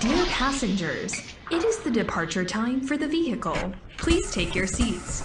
Dear passengers, it is the departure time for the vehicle. Please take your seats.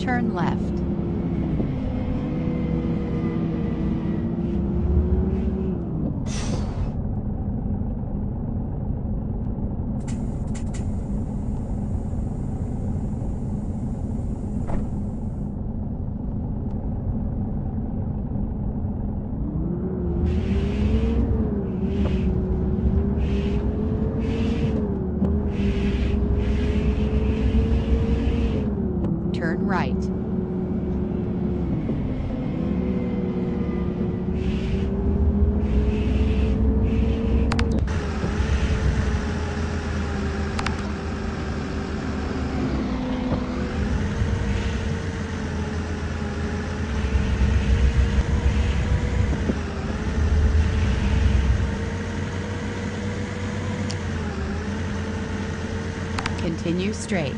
Turn left. Right. Continue straight.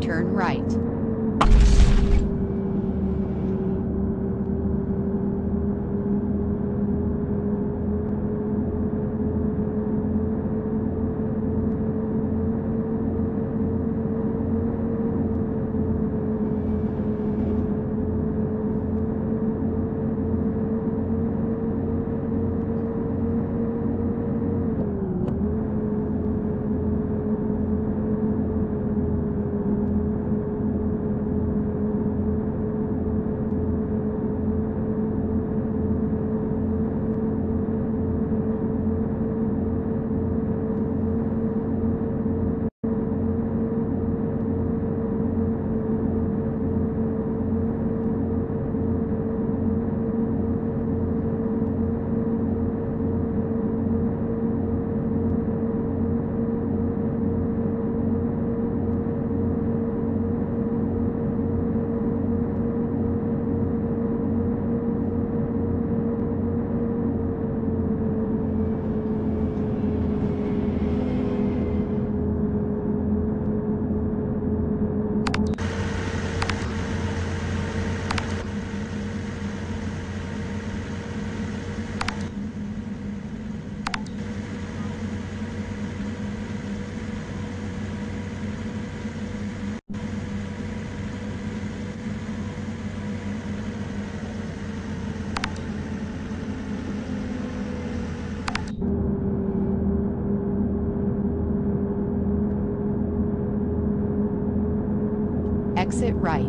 Turn right. exit right.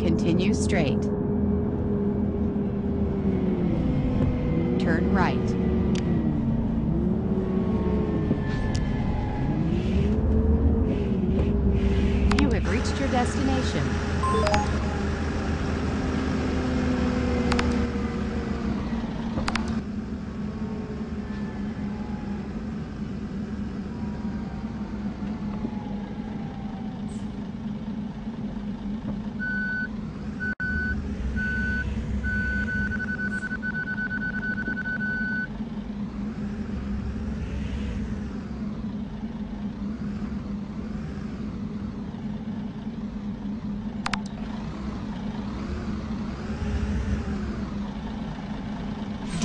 Continue straight. Turn right. You have reached your destination.